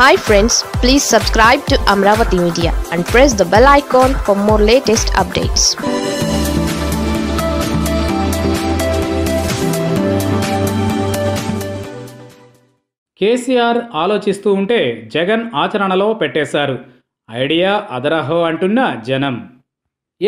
Hi friends, please subscribe to Amravati Media and press the bell icon for more latest updates. KCR ఆలోచిస్తూ ఉంటే జగన్ ఆచరణలో పెట్టేశారు. Idea అదరహో అంటున్న జనం.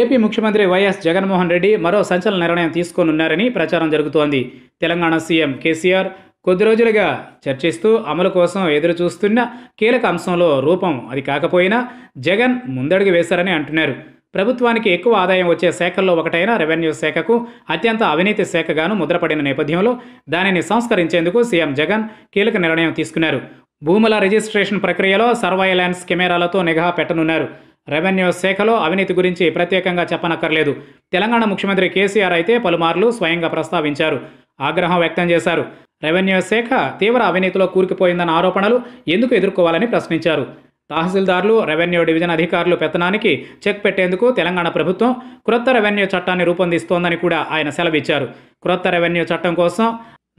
ఏపీ ముఖ్యమంత్రి వైఎస్ జగన్మోహన్ రెడ్డి మరో సంచలన నిర్ణయం తీసుకోనున్నారని ప్రచారం జరుగుతోంది. తెలంగాణ సీఎం కేసీఆర్ కొద్ది రోజులుగా చర్చిస్తూ అమలు కోసం ఎదురు చూస్తున్న కీలక అంశంలో రూపం అది కాకపోయినా జగన్ ముందడుగు వేశారని అంటున్నారు. ప్రభుత్వానికి ఎక్కువ ఆదాయం వచ్చే శాఖల్లో ఒకటైన రెవెన్యూ శాఖకు అత్యంత అవినీతి శాఖగాను ముద్రపడిన నేపథ్యంలో దానిని సంస్కరించేందుకు సీఎం జగన్ కీలక నిర్ణయం తీసుకున్నారు. భూముల రిజిస్ట్రేషన్ ప్రక్రియలో సర్వైలెన్స్ కెమెరాలతో నిఘా పెట్టనున్నారు. రెవెన్యూ శాఖలో అవినీతి గురించి ప్రత్యేకంగా చెప్పనక్కర్లేదు. తెలంగాణ ముఖ్యమంత్రి కేసీఆర్ అయితే పలుమార్లు స్వయంగా ప్రస్తావించారు, ఆగ్రహం వ్యక్తం చేశారు. రెవెన్యూ శాఖ తీవ్ర అవినీతిలో కూరుకుపోయిందన్న ఆరోపణలు ఎందుకు ఎదుర్కోవాలని ప్రశ్నించారు. తహసీల్దార్లు, రెవెన్యూ డివిజన్ అధికారులు పెత్తనానికి చెక్ పెట్టేందుకు తెలంగాణ ప్రభుత్వం క్రొత్త రెవెన్యూ చట్టాన్ని రూపొందిస్తోందని కూడా ఆయన సెలవిచ్చారు. క్రొత్త రెవెన్యూ చట్టం కోసం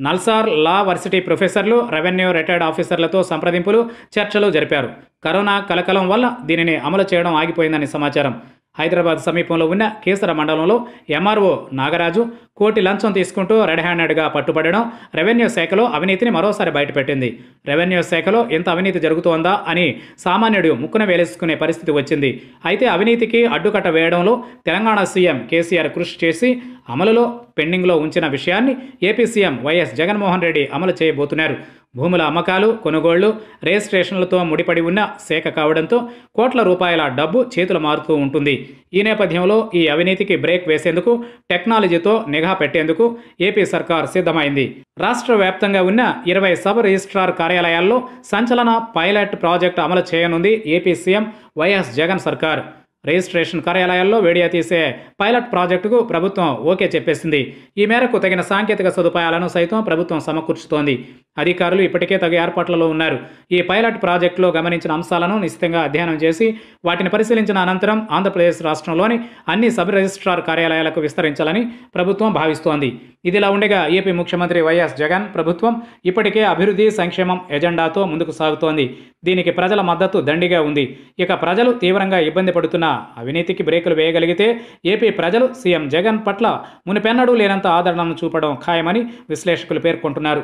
నల్సార్ లా వర్సిటీ ప్రొఫెసర్లు, రెవెన్యూ రిటైర్డ్ ఆఫీసర్లతో సంప్రదింపులు, చర్చలు జరిపారు. కరోనా కలకలం వల్ల దీనిని అమలు చేయడం ఆగిపోయిందని సమాచారం. హైదరాబాద్ సమీపంలో ఉన్న కేసర మండలంలో ఎంఆర్ఓ నాగరాజు కోటి లంచం తీసుకుంటూ రెడ్ హ్యాండెడ్గా పట్టుబడడం రెవెన్యూ శాఖలో అవినీతిని మరోసారి బయటపెట్టింది. రెవెన్యూ శాఖలో ఎంత అవినీతి జరుగుతోందా అని సామాన్యుడు ముక్కున వేలేసుకునే పరిస్థితి వచ్చింది. అయితే అవినీతికి అడ్డుకట్ట వేయడంలో తెలంగాణ సీఎం కేసీఆర్ కృషి చేసి అమలులో పెండింగ్లో ఉంచిన విషయాన్ని AP CM YS Jaganmohan Reddy అమలు చేయబోతున్నారు. భూముల అమ్మకాలు, కొనుగోళ్లు, రిజిస్ట్రేషన్లతో ముడిపడి ఉన్న శాఖ కావడంతో కోట్ల రూపాయల డబ్బు చేతులు మారుతూ ఉంటుంది. ఈ నేపథ్యంలో ఈ అవినీతికి బ్రేక్ వేసేందుకు టెక్నాలజీతో నిఘా పెట్టేందుకు ఏపీ సర్కార్ సిద్ధమైంది. రాష్ట్ర వ్యాప్తంగా ఉన్న 20 సబ్ రిజిస్ట్రార్ కార్యాలయాల్లో సంచలన పైలట్ ప్రాజెక్టు అమలు చేయనుంది ఏపీ సీఎం వైఎస్ జగన్ సర్కార్. రిజిస్ట్రేషన్ కార్యాలయాల్లో వీడియో తీసే పైలట్ ప్రాజెక్టుకు ప్రభుత్వం ఓకే చెప్పేసింది. ఈ మేరకు తగిన సాంకేతిక సదుపాయాలను సైతం ప్రభుత్వం సమకూర్చుతోంది. అధికారులు ఇప్పటికే తగు ఏర్పాట్లలో ఉన్నారు. ఈ పైలట్ ప్రాజెక్టులో గమనించిన అంశాలను నిశ్చితంగా అధ్యయనం చేసి వాటిని పరిశీలించిన అనంతరం ఆంధ్రప్రదేశ్ రాష్ట్రంలోని అన్ని సబ్ రిజిస్ట్రార్ కార్యాలయాలకు విస్తరించాలని ప్రభుత్వం భావిస్తోంది. ఇదిలా ఉండగా ఏపీ ముఖ్యమంత్రి వైఎస్ జగన్ ప్రభుత్వం ఇప్పటికే అభివృద్ధి, సంక్షేమం ఎజెండాతో ముందుకు సాగుతోంది. దీనికి ప్రజల మద్దతు దండిగా ఉంది. ఇక ప్రజలు తీవ్రంగా ఇబ్బంది పడుతున్న అవినీతికి బ్రేకులు వేయగలిగితే ఏపీ ప్రజలు సీఎం జగన్ పట్ల మునిపెన్నడూ లేనంత ఆదరణను చూపడం ఖాయమని విశ్లేషకులు పేర్కొంటున్నారు.